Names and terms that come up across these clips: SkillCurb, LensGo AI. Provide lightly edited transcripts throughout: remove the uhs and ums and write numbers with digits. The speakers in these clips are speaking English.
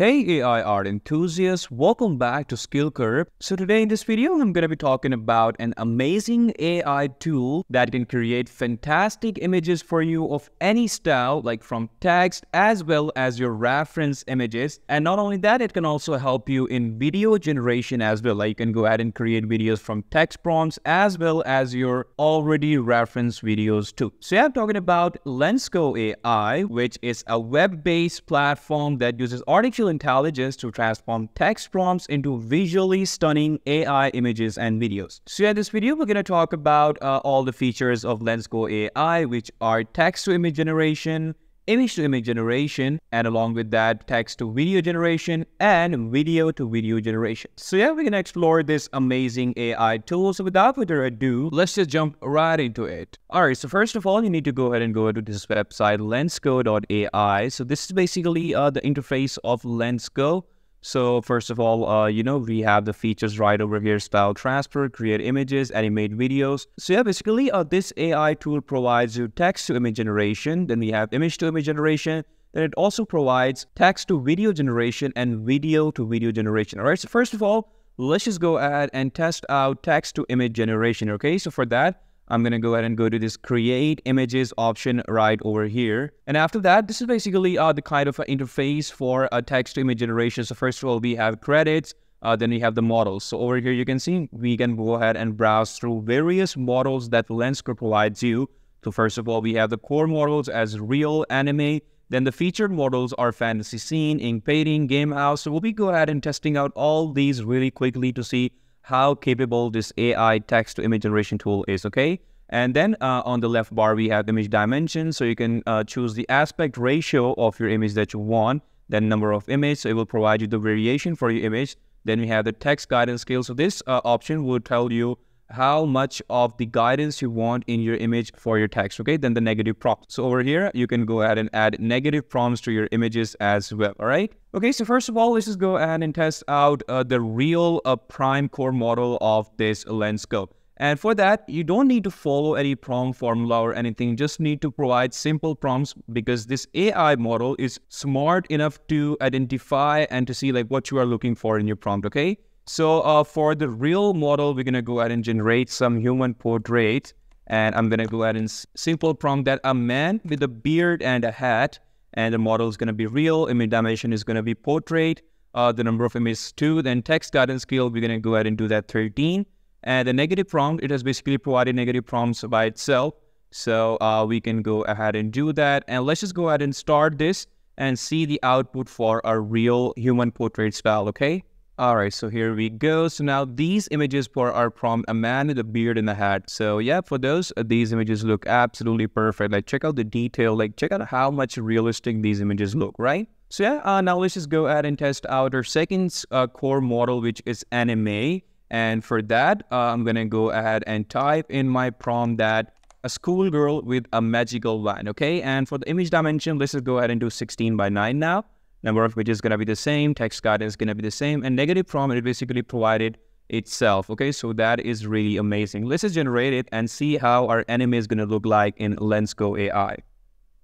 Hey AI art enthusiasts, welcome back to SkillCurb. So today in this video, I'm going to be talking about an amazing AI tool that can create fantastic images for you of any style, like from text as well as your reference images. And not only that, it can also help you in video generation as well. Like you can go ahead and create videos from text prompts as well as your already referenced videos too. So yeah, I'm talking about LensGo AI, which is a web-based platform that uses artificial intelligence to transform text prompts into visually stunning AI images and videos. So in this video, we're going to talk about all the features of LensGo AI, which are text-to-image generation, image-to-image generation, and along with that, text-to-video generation and video-to-video generation. So yeah, we're going to explore this amazing AI tool. So without further ado, let's just jump right into it. All right, so first of all, you need to go ahead and go to this website, LensGo.ai. So this is basically the interface of LensGo. So first of all, we have the features right over here: style transfer, create images, animate videos. So yeah, basically this AI tool provides you text to image generation, then we have image to image generation, then it also provides text to video generation and video to video generation. All right, so first of all, let's just go ahead and test out text to image generation. Okay, so for that, I'm going to go ahead and go to this create images option right over here. And after that, this is basically the kind of interface for text to image generation. So first of all, we have credits, then we have the models. So over here, you can see we can go ahead and browse through various models that LensGo provides you. So first of all, we have the core models as real, anime. Then the featured models are fantasy scene, ink painting, game house. So we'll be go ahead and testing out all these really quickly to see how capable this AI text to image generation tool is, okay? And then on the left bar, we have image dimensions. So you can choose the aspect ratio of your image that you want, then number of images. So it will provide you the variation for your image. Then we have the text guidance scale. So this option will tell you how much of the guidance you want in your image for your text, okay? Then the negative prompts. So over here, you can go ahead and add negative prompts to your images as well, all right? Okay, so first of all, let's just go ahead and test out the real prime core model of this LensGo. And for that, you don't need to follow any prompt formula or anything. You just need to provide simple prompts because this AI model is smart enough to identify and to see like what you are looking for in your prompt, okay? So for the real model, we're going to go ahead and generate some human portrait. And I'm going to go ahead and simple prompt that a man with a beard and a hat. And the model is going to be real. Image dimension is going to be portrait. The number of images 2. Then text guidance scale, we're going to go ahead and do that 13. And the negative prompt, it has basically provided negative prompts by itself. So we can go ahead and do that. And let's just go ahead and start this and see the output for a real human portrait style, okay? All right, so here we go. So now these images for our prompt, a man with a beard and a hat. So yeah, for those, these images look absolutely perfect. Like check out the detail, like check out how much realistic these images look, right? So yeah, now let's just go ahead and test out our second core model, which is anime. And for that, I'm gonna go ahead and type in my prompt that a schoolgirl with a magical wand, okay? And for the image dimension, let's just go ahead and do 16:9 now. Number of images is going to be the same, text guidance is going to be the same, and negative prompt, it basically provided itself, okay? So that is really amazing. Let's just generate it and see how our anime is going to look like in LensGo AI.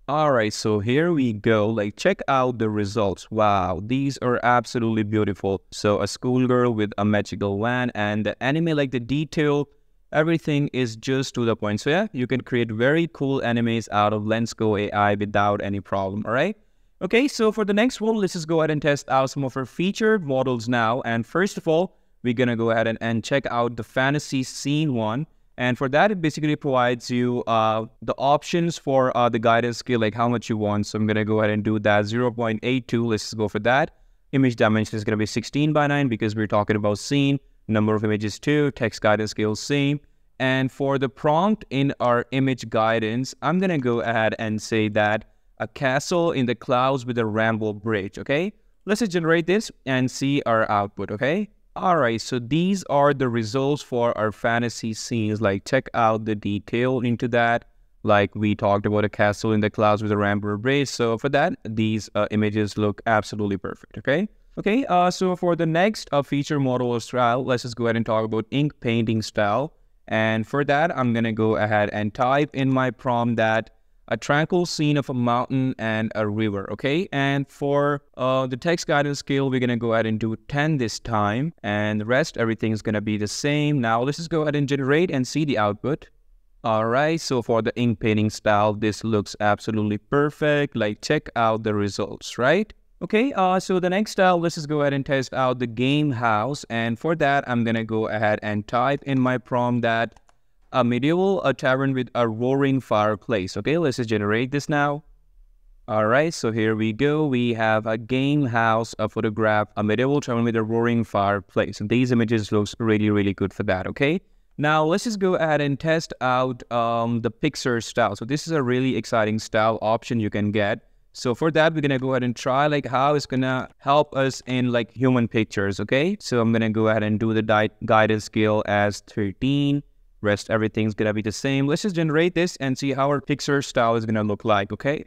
All right, so here we go. Like, check out the results. Wow, these are absolutely beautiful. So a schoolgirl with a magical wand and the anime, like the detail, everything is just to the point. So yeah, you can create very cool animes out of LensGo AI without any problem, all right? Okay, so for the next one, let's just go ahead and test out some of our featured models now. And first of all, we're going to go ahead and check out the fantasy scene one. And for that, it basically provides you the options for the guidance scale, like how much you want. So I'm going to go ahead and do that 0.82. Let's just go for that. Image dimension is going to be 16:9 because we're talking about scene. Number of images 2, text guidance scale same. And for the prompt in our image guidance, I'm going to go ahead and say that a castle in the clouds with a ramble bridge, okay? Let's just generate this and see our output, okay? All right, so these are the results for our fantasy scenes. Like, check out the detail into that. Like, we talked about a castle in the clouds with a ramble bridge. So for that, these images look absolutely perfect, okay? Okay, so for the next feature model or style, let's just go ahead and talk about ink painting style. And for that, I'm going to go ahead and type in my prompt that a tranquil scene of a mountain and a river, okay? And for the text guidance skill, we're gonna go ahead and do 10 this time, and the rest, everything is gonna be the same. Now let's just go ahead and generate and see the output. All right, so for the ink painting style, this looks absolutely perfect. Like, check out the results, right? Okay, so the next style, let's just go ahead and test out the game house. And for that, I'm gonna go ahead and type in my prompt that a medieval tavern with a roaring fireplace. Okay, let's just generate this now. All right, so here we go. We have a game house, a photograph, a medieval tavern with a roaring fireplace. And these images looks really, really good for that, okay? Now, let's just go ahead and test out the picture style. So this is a really exciting style option you can get. So for that, we're gonna go ahead and try like how it's gonna help us in like human pictures, okay? So I'm gonna go ahead and do the guidance skill as 13. Rest, everything's gonna be the same. Let's just generate this and see how our picture style is gonna look like, okay?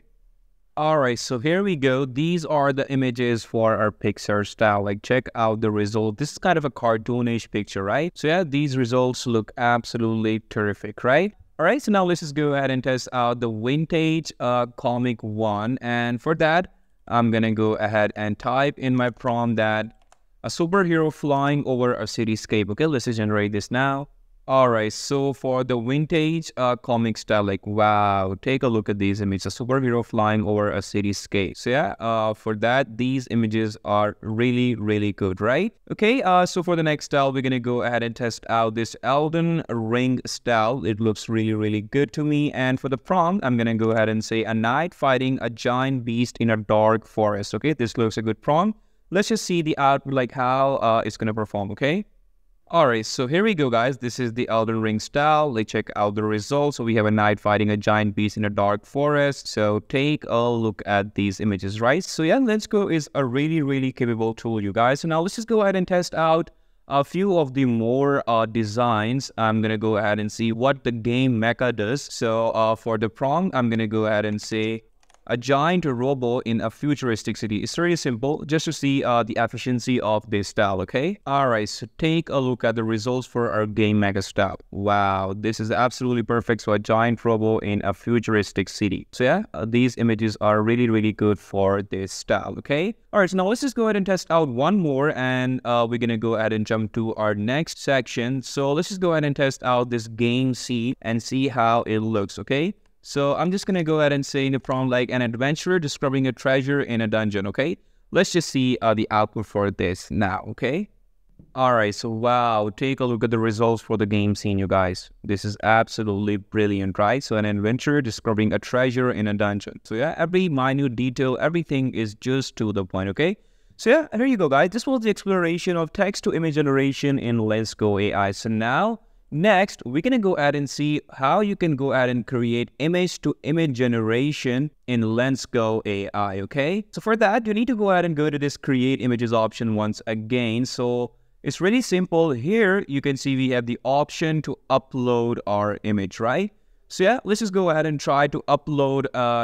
All right, so here we go. These are the images for our picture style. Like, check out the result. This is kind of a cartoonish picture, right? So yeah, these results look absolutely terrific, right? All right, so now let's just go ahead and test out the vintage comic one. And for that, I'm gonna go ahead and type in my prompt that a superhero flying over a cityscape. Okay, let's just generate this now. All right, so for the vintage comic style, like, wow, take a look at these images, a superhero flying over a cityscape. So yeah, for that, these images are really, really good, right? Okay, so for the next style, we're gonna go ahead and test out this Elden Ring style. It looks really, really good to me. And for the prompt, I'm gonna go ahead and say a knight fighting a giant beast in a dark forest. Okay, this looks a good prompt. Let's just see the output, like how it's gonna perform, okay? All right, so here we go, guys. This is the Elden Ring style. Let's check out the results. So we have a knight fighting a giant beast in a dark forest. So take a look at these images, right? So yeah, LensGo is a really, really capable tool, you guys. So now let's just go ahead and test out a few of the more designs. I'm gonna go ahead and see what the game mecha does. So for the prompt, I'm gonna go ahead and say a giant robot in a futuristic city. It's really simple, just to see the efficiency of this style, okay? All right, so take a look at the results for our game mega style. Wow, this is absolutely perfect. So a giant robot in a futuristic city. So yeah, these images are really, really good for this style, okay? All right, so now let's just go ahead and test out one more, and we're gonna go ahead and jump to our next section. So let's just go ahead and test out this game scene and see how it looks, okay? So I'm just gonna go ahead and say in the prompt like an adventurer discovering a treasure in a dungeon, okay? Let's just see the output for this now, okay? All right, so wow, take a look at the results for the game scene, you guys. This is absolutely brilliant, right? So an adventurer discovering a treasure in a dungeon. So yeah, every minute detail, everything is just to the point, okay? So yeah, here you go, guys. This was the exploration of text-to-image generation in LensGo AI. So now, next, we're gonna go ahead and see how you can go ahead and create image-to-image generation in LensGo AI, okay? So for that, you need to go ahead and go to this create images option once again. So it's really simple. Here, you can see we have the option to upload our image, right? So yeah, let's just go ahead and try to upload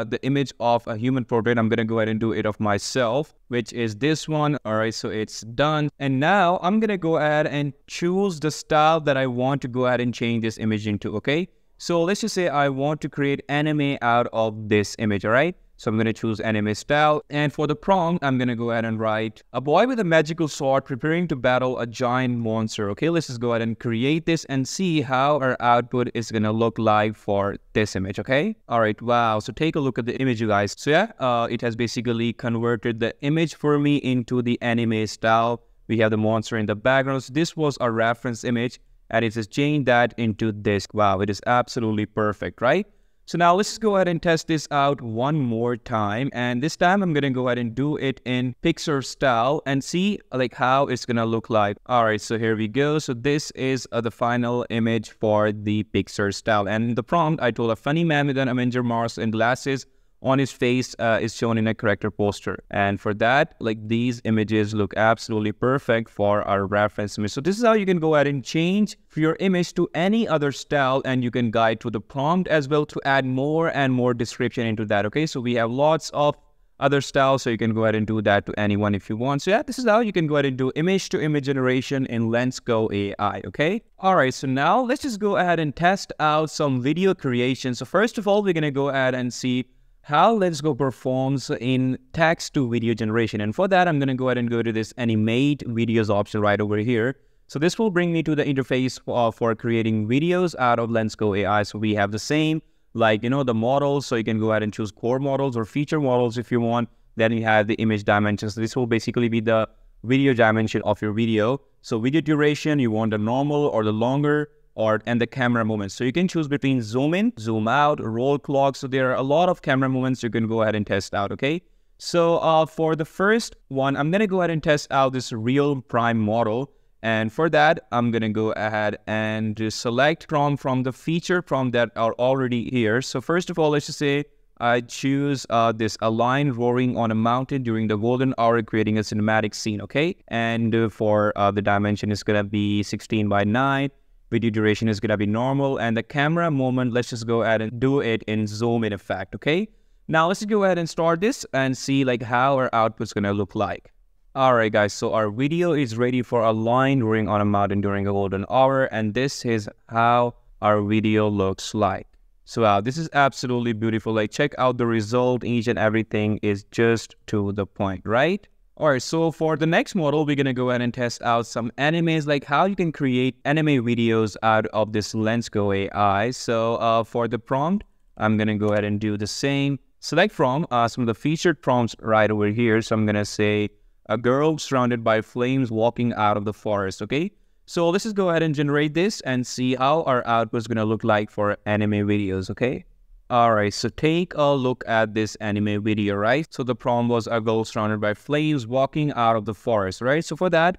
the image of a human portrait. I'm gonna go ahead and do it of myself, which is this one. All right, so it's done. And now I'm gonna go ahead and choose the style that I want to go ahead and change this image into, okay? So let's just say I want to create anime out of this image, all right? So I'm gonna choose anime style. And for the prompt, I'm gonna go ahead and write a boy with a magical sword preparing to battle a giant monster. Okay, let's just go ahead and create this and see how our output is gonna look like for this image, okay? All right, wow, so take a look at the image, you guys. So yeah, it has basically converted the image for me into the anime style. We have the monster in the background. So this was a reference image and it has changed that into this. Wow, it is absolutely perfect, right? So now let's just go ahead and test this out one more time. And this time I'm gonna go ahead and do it in picture style and see like how it's gonna look like. All right, so here we go. So this is the final image for the picture style. And the prompt, I told a funny man with an Avenger mask and glasses on his face is shown in a character poster. And for that, like these images look absolutely perfect for our reference image. So this is how you can go ahead and change your image to any other style, and you can guide to the prompt as well to add more and more description into that, okay? So we have lots of other styles. So you can go ahead and do that to anyone if you want. So yeah, this is how you can go ahead and do image to image generation in LensGo AI. Okay. All right. So now let's just go ahead and test out some video creation. So first of all, we're going to go ahead and see how LensGo performs in text to video generation. And for that, I'm going to go ahead and go to this animate videos option right over here. So this will bring me to the interface for creating videos out of LensGo AI. So we have the same, like, you know, the models. So you can go ahead and choose core models or feature models if you want. Then you have the image dimensions. So this will basically be the video dimension of your video. So video duration, you want the normal or the longer, and the camera movements. So you can choose between zoom in, zoom out, roll clock. So there are a lot of camera movements you can go ahead and test out, okay? So for the first one, I'm gonna go ahead and test out this real prime model. And for that, I'm going to go ahead and just select from the feature prompt that are already here. So first of all, let's just say I choose this align roaring on a mountain during the golden hour, creating a cinematic scene. Okay. And for the dimension is going to be 16:9. Video duration is going to be normal. And the camera moment, let's just go ahead and do it in zoom in effect. Okay. Now let's just go ahead and start this and see like how our output's going to look like. Alright guys, so our video is ready for a lion roaring on a mountain during a golden hour, and this is how our video looks like. So wow, this is absolutely beautiful. Like, check out the result. Each and everything is just to the point, right? Alright, so for the next model, we're gonna go ahead and test out some animes, like how you can create anime videos out of this LensGo AI. So for the prompt, I'm gonna go ahead and do the same. Select from some of the featured prompts right over here. So I'm gonna say a girl surrounded by flames walking out of the forest, okay? So let's just go ahead and generate this and see how our output is going to look like for anime videos, okay? Alright, so take a look at this anime video, right? So the prompt was a girl surrounded by flames walking out of the forest, right? So for that,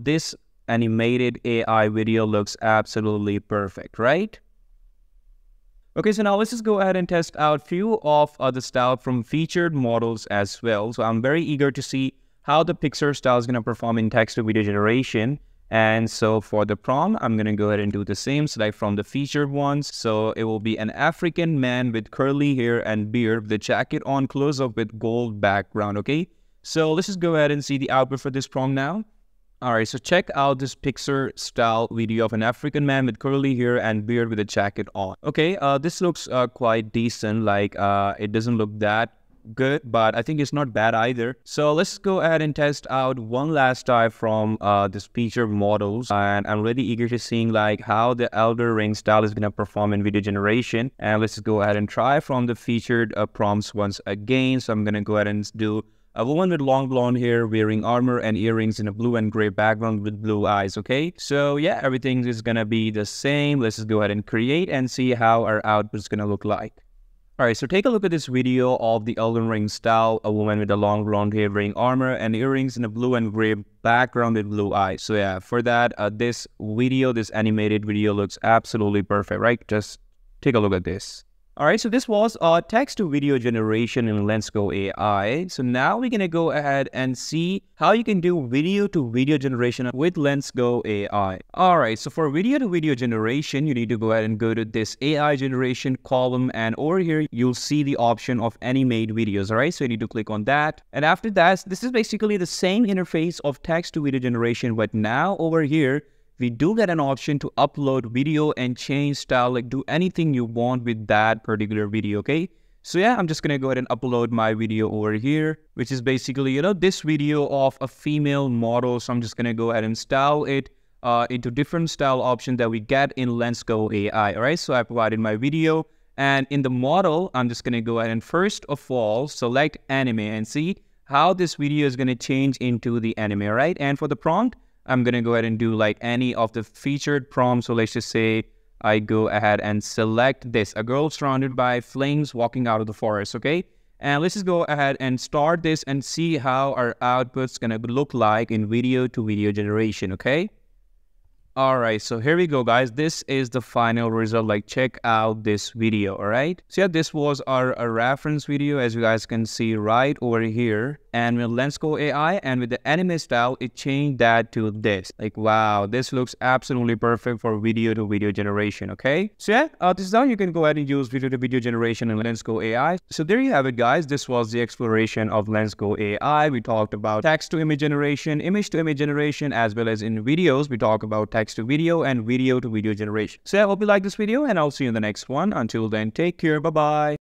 this animated AI video looks absolutely perfect, right? Okay, so now let's just go ahead and test out few of the style from featured models as well. So I'm very eager to see how the picture style is going to perform in text to video generation. And so for the prompt, I'm going to go ahead and do the same, select from the featured ones. So it will be an African man with curly hair and beard, the jacket on, close up with gold background. Okay, so let's just go ahead and see the output for this prompt now. All right, so check out this picture style video of an African man with curly hair and beard with a jacket on. Okay, this looks quite decent. Like it doesn't look that good, but I think it's not bad either. So let's go ahead and test out one last time from this feature models, and I'm really eager to seeing like how the Elder Ring style is gonna perform in video generation. And let's go ahead and try from the featured prompts once again. So I'm gonna go ahead and do a woman with long blonde hair wearing armor and earrings in a blue and gray background with blue eyes. Okay, so yeah, everything is gonna be the same. Let's just go ahead and create and see how our output is gonna look like. Alright, so take a look at this video of the Elden Ring style, a woman with a long blonde hair wearing armor and earrings in a blue and gray background with blue eyes. So yeah, for that, this animated video looks absolutely perfect, right? Just take a look at this. Alright, so this was text to video generation in LensGo AI. So now we're gonna go ahead and see how you can do video to video generation with LensGo AI. Alright, so for video to video generation, you need to go ahead and go to this AI generation column, and over here you'll see the option of animate videos. Alright, so you need to click on that, and after that, this is basically the same interface of text to video generation, but now over here we do get an option to upload video and change style, like do anything you want with that particular video, okay? So yeah, I'm just gonna go ahead and upload my video over here, which is basically, you know, this video of a female model. So I'm just gonna go ahead and style it into different style options that we get in LensGo AI, all right? So I provided my video, and in the model, I'm just gonna go ahead and first of all, select anime and see how this video is gonna change into the anime, right? And for the prompt, I'm going to go ahead and do like any of the featured prompts. So let's just say I go ahead and select this, a girl surrounded by flames walking out of the forest. Okay. And let's just go ahead and start this and see how our output's going to look like in video to video generation. Okay. All right. So here we go, guys. This is the final result. Like, check out this video. All right. So yeah, this was our reference video, as you guys can see right over here. and with LensGo AI and with the anime style, it changed that to this. Like, wow, this looks absolutely perfect for video to video generation, okay? So yeah, this is how you can go ahead and use video to video generation in LensGo AI. So there you have it, guys. This was the exploration of LensGo AI. We talked about text to image generation, as well as in videos, we talk about text to video generation. So I hope you like this video, and I'll see you in the next one. Until then, take care. Bye-bye.